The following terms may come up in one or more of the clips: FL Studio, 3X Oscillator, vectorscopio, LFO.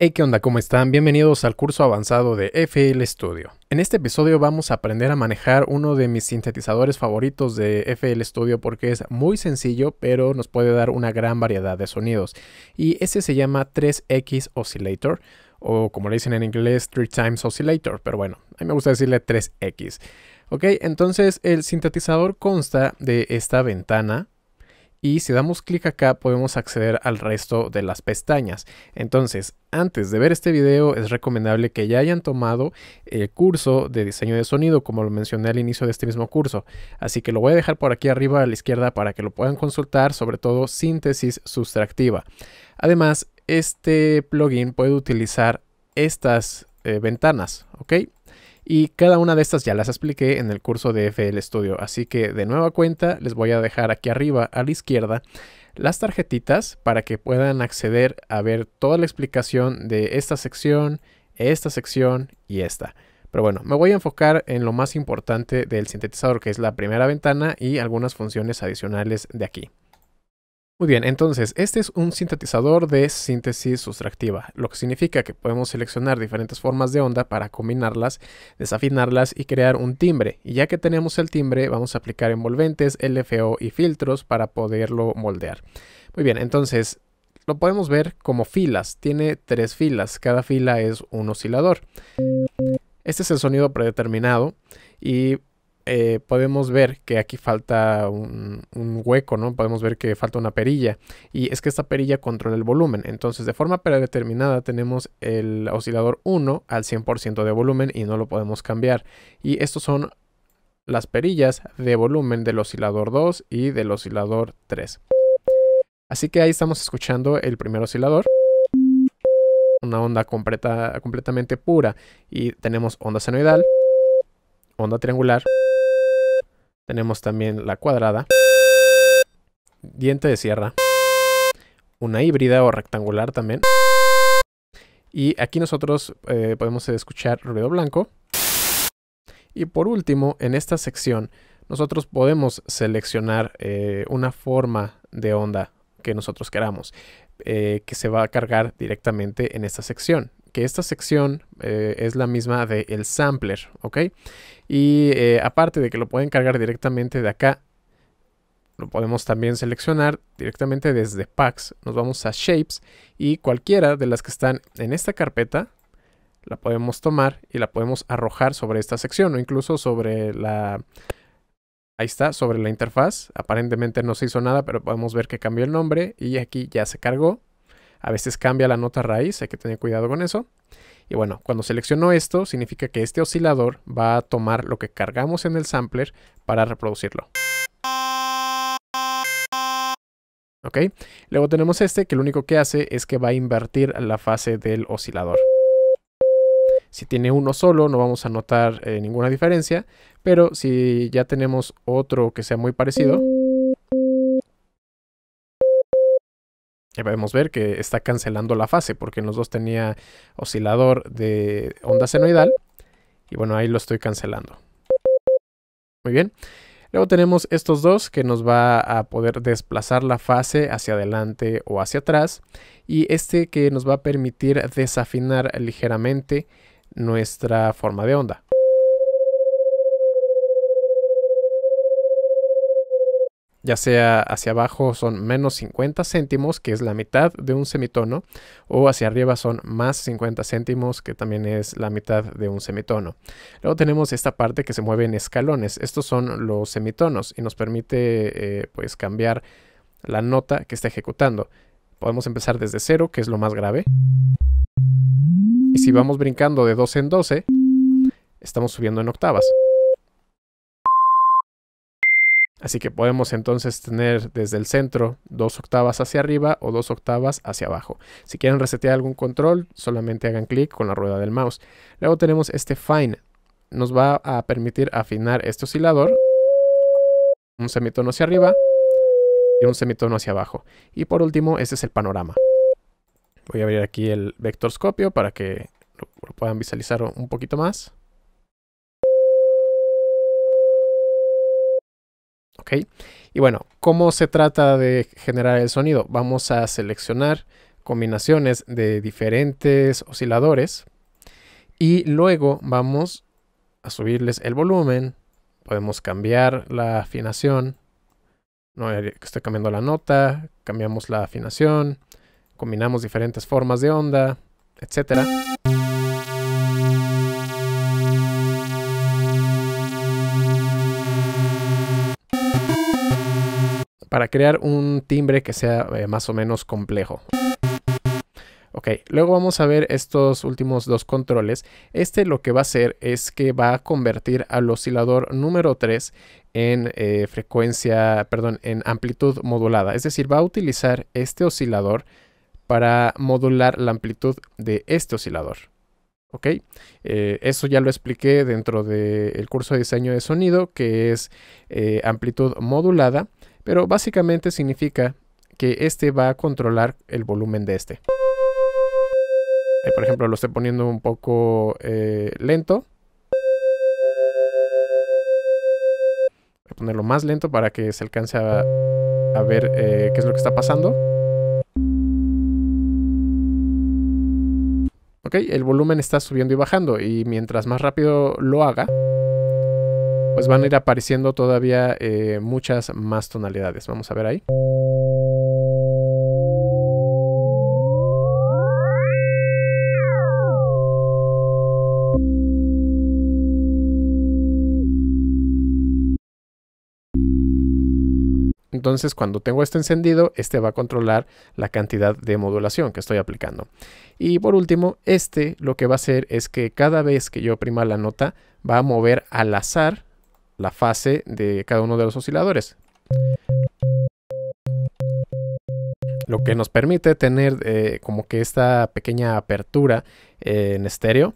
Hey, ¿qué onda? ¿Cómo están? Bienvenidos al curso avanzado de FL Studio. En este episodio vamos a aprender a manejar uno de mis sintetizadores favoritos de FL Studio porque es muy sencillo, pero nos puede dar una gran variedad de sonidos. Y este se llama 3X Oscillator, o como le dicen en inglés, 3X Oscillator, pero bueno, a mí me gusta decirle 3X. Ok, entonces el sintetizador consta de esta ventana. Y si damos clic acá podemos acceder al resto de las pestañas. Entonces, antes de ver este video es recomendable que ya hayan tomado el curso de diseño de sonido, como lo mencioné al inicio de este mismo curso. Así que lo voy a dejar por aquí arriba a la izquierda para que lo puedan consultar, sobre todo síntesis sustractiva. Además, este plugin puede utilizar estas ventanas, ¿ok? Y cada una de estas ya las expliqué en el curso de FL Studio, así que de nueva cuenta les voy a dejar aquí arriba a la izquierda las tarjetitas para que puedan acceder a ver toda la explicación de esta sección y esta. Pero bueno, me voy a enfocar en lo más importante del sintetizador, que es la primera ventana y algunas funciones adicionales de aquí. Muy bien, entonces este es un sintetizador de síntesis sustractiva, lo que significa que podemos seleccionar diferentes formas de onda para combinarlas, desafinarlas y crear un timbre. Y ya que tenemos el timbre, vamos a aplicar envolventes, LFO y filtros para poderlo moldear. Muy bien, entonces lo podemos ver como filas, tiene 3 filas, cada fila es un oscilador. Este es el sonido predeterminado y podemos ver que aquí falta un hueco, ¿no? Podemos ver que falta una perilla, y es que esta perilla controla el volumen. Entonces, de forma predeterminada tenemos el oscilador 1 al 100% de volumen y no lo podemos cambiar. Y estos son las perillas de volumen del oscilador 2 y del oscilador 3. Así que ahí estamos escuchando el primer oscilador. Una onda completamente pura, y tenemos onda senoidal, onda triangular. Tenemos también la cuadrada, diente de sierra, una híbrida o rectangular también. Y aquí nosotros podemos escuchar ruido blanco. Y por último, en esta sección, nosotros podemos seleccionar una forma de onda que nosotros queramos, que se va a cargar directamente en esta sección. Que esta sección es la misma del sampler, ¿ok? Y aparte de que lo pueden cargar directamente de acá, lo podemos también seleccionar directamente desde Packs. Nos vamos a Shapes y cualquiera de las que están en esta carpeta la podemos tomar y la podemos arrojar sobre esta sección o incluso sobre la... Ahí está, sobre la interfaz. Aparentemente no se hizo nada, pero podemos ver que cambió el nombre y aquí ya se cargó. A veces cambia la nota raíz, hay que tener cuidado con eso. Y bueno, cuando selecciono esto, significa que este oscilador va a tomar lo que cargamos en el sampler para reproducirlo. ¿Ok? Luego tenemos este, que lo único que hace es que va a invertir la fase del oscilador. Si tiene uno solo, no vamos a notar ninguna diferencia, pero si ya tenemos otro que sea muy parecido... Ya podemos ver que está cancelando la fase porque en los dos tenía oscilador de onda senoidal. Y bueno, ahí lo estoy cancelando. Muy bien. Luego tenemos estos dos que nos va a poder desplazar la fase hacia adelante o hacia atrás. Y este que nos va a permitir desafinar ligeramente nuestra forma de onda. Ya sea hacia abajo son menos 50 céntimos, que es la mitad de un semitono, o hacia arriba son más 50 céntimos, que también es la mitad de un semitono. Luego tenemos esta parte que se mueve en escalones. Estos son los semitonos y nos permite pues cambiar la nota que está ejecutando. Podemos empezar desde 0, que es lo más grave. Y si vamos brincando de 12 en 12, estamos subiendo en octavas. Así que podemos entonces tener desde el centro 2 octavas hacia arriba o 2 octavas hacia abajo. Si quieren resetear algún control, solamente hagan clic con la rueda del mouse. Luego tenemos este Fine. Nos va a permitir afinar este oscilador. Un semitono hacia arriba y un semitono hacia abajo. Y por último, este es el panorama. Voy a abrir aquí el vectorscopio para que lo puedan visualizar un poquito más. ¿Okay? Y bueno, ¿cómo se trata de generar el sonido? Vamos a seleccionar combinaciones de diferentes osciladores y luego vamos a subirles el volumen. Podemos cambiar la afinación. No, estoy cambiando la nota, cambiamos la afinación, combinamos diferentes formas de onda, etcétera. Para crear un timbre que sea más o menos complejo. Ok, luego vamos a ver estos últimos dos controles. Este lo que va a hacer es que va a convertir al oscilador número 3 en amplitud modulada. Es decir, va a utilizar este oscilador para modular la amplitud de este oscilador. Ok, eso ya lo expliqué dentro del curso de diseño de sonido, que es amplitud modulada. Pero básicamente significa que este va a controlar el volumen de este. Por ejemplo, lo estoy poniendo un poco lento. Voy a ponerlo más lento para que se alcance a ver qué es lo que está pasando. Ok, el volumen está subiendo y bajando, y mientras más rápido lo haga, pues van a ir apareciendo todavía muchas más tonalidades. Vamos a ver ahí. Entonces, cuando tengo esto encendido, este va a controlar la cantidad de modulación que estoy aplicando. Y por último, este lo que va a hacer es que cada vez que yo oprima la nota, va a mover al azar la fase de cada uno de los osciladores, lo que nos permite tener como que esta pequeña apertura en estéreo,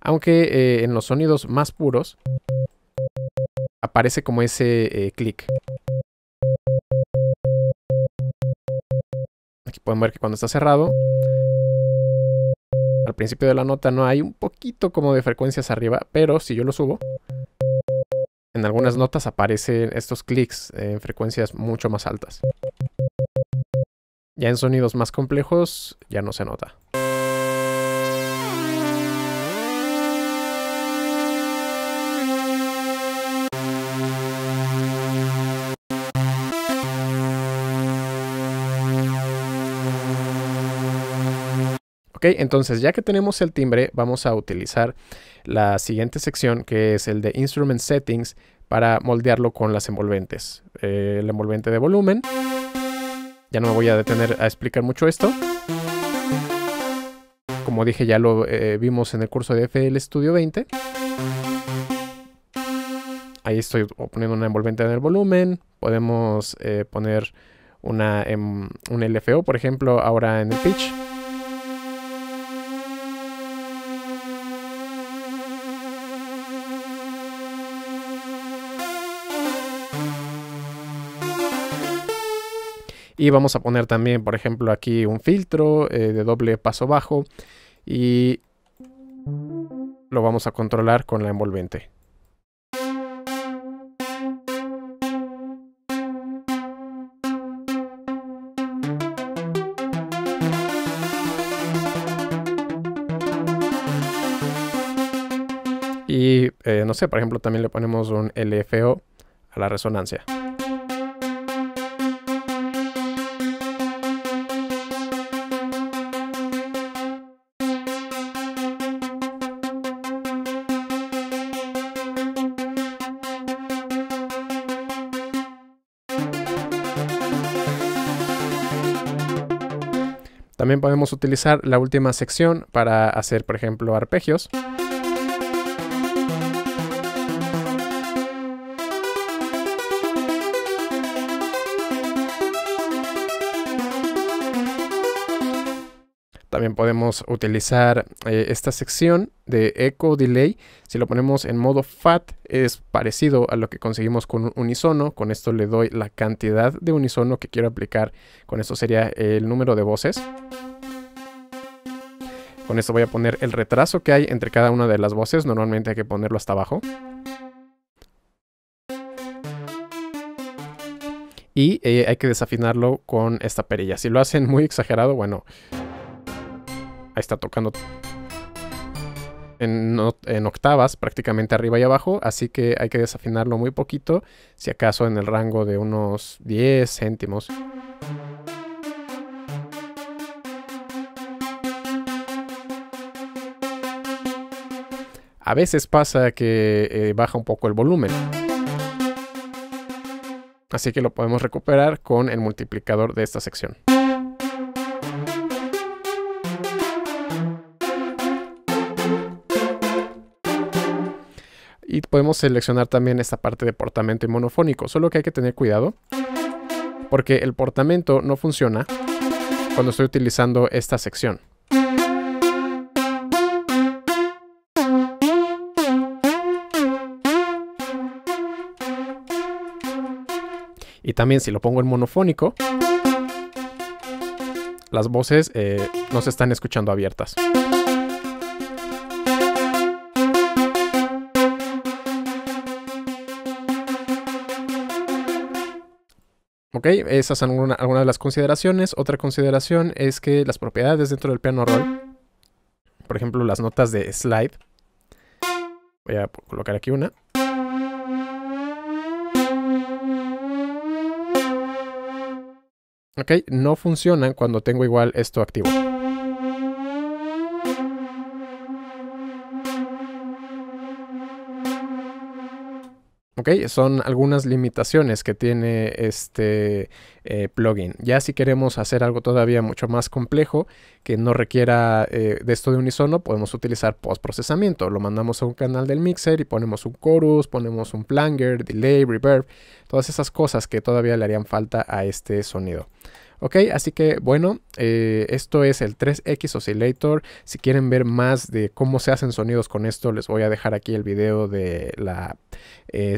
aunque en los sonidos más puros aparece como ese clic. Aquí pueden ver que cuando está cerrado, al principio de la nota no hay un poquito como de frecuencias arriba, pero si yo lo subo, en algunas notas aparecen estos clics en frecuencias mucho más altas. Ya en sonidos más complejos ya no se nota. Ok, entonces ya que tenemos el timbre, vamos a utilizar la siguiente sección, que es el de Instrument Settings, para moldearlo con las envolventes. El envolvente de volumen. Ya no me voy a detener a explicar mucho esto. Como dije, ya lo vimos en el curso de FL Studio 20. Ahí estoy poniendo una envolvente en el volumen. Podemos poner un LFO, por ejemplo, ahora en el pitch. Y vamos a poner también, por ejemplo, aquí un filtro de doble paso bajo, y lo vamos a controlar con la envolvente. Y, no sé, por ejemplo, también le ponemos un LFO a la resonancia. También podemos utilizar la última sección para hacer, por ejemplo, arpegios. También podemos utilizar esta sección de Echo Delay. Si lo ponemos en modo FAT, es parecido a lo que conseguimos con un unisono. Con esto le doy la cantidad de unisono que quiero aplicar. Con esto sería el número de voces. Con esto voy a poner el retraso que hay entre cada una de las voces. Normalmente hay que ponerlo hasta abajo. y hay que desafinarlo con esta perilla. Si lo hacen muy exagerado, bueno, ahí está tocando en octavas prácticamente arriba y abajo, así que hay que desafinarlo muy poquito, si acaso en el rango de unos 10 céntimos. A veces pasa que baja un poco el volumen. Así que lo podemos recuperar con el multiplicador de esta sección. Y podemos seleccionar también esta parte de portamento y monofónico. Solo que hay que tener cuidado, porque el portamento no funciona cuando estoy utilizando esta sección. Y también si lo pongo en monofónico, las voces no se están escuchando abiertas. Ok, esas son algunas de las consideraciones. Otra consideración es que las propiedades dentro del piano roll, por ejemplo las notas de slide, voy a colocar aquí una. Ok, no funcionan cuando tengo igual esto activo. Ok, son algunas limitaciones que tiene este plugin. Ya si queremos hacer algo todavía mucho más complejo, que no requiera de esto de unisono, podemos utilizar postprocesamiento. Lo mandamos a un canal del mixer y ponemos un chorus, ponemos un planger, delay, reverb, todas esas cosas que todavía le harían falta a este sonido. Ok, así que bueno, esto es el 3X Oscillator. Si quieren ver más de cómo se hacen sonidos con esto, les voy a dejar aquí el video de la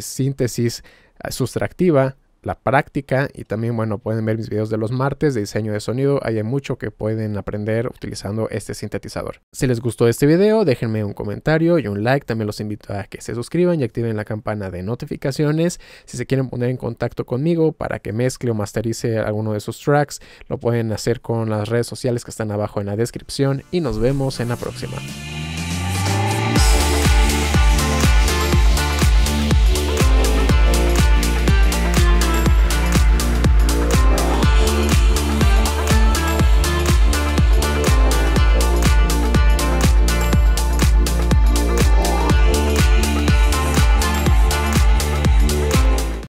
síntesis sustractiva, la práctica, y también, bueno, pueden ver mis videos de los martes de diseño de sonido. Hay mucho que pueden aprender utilizando este sintetizador. Si les gustó este video, déjenme un comentario y un like. También los invito a que se suscriban y activen la campana de notificaciones. Si se quieren poner en contacto conmigo para que mezcle o masterice alguno de sus tracks, lo pueden hacer con las redes sociales que están abajo en la descripción, y nos vemos en la próxima.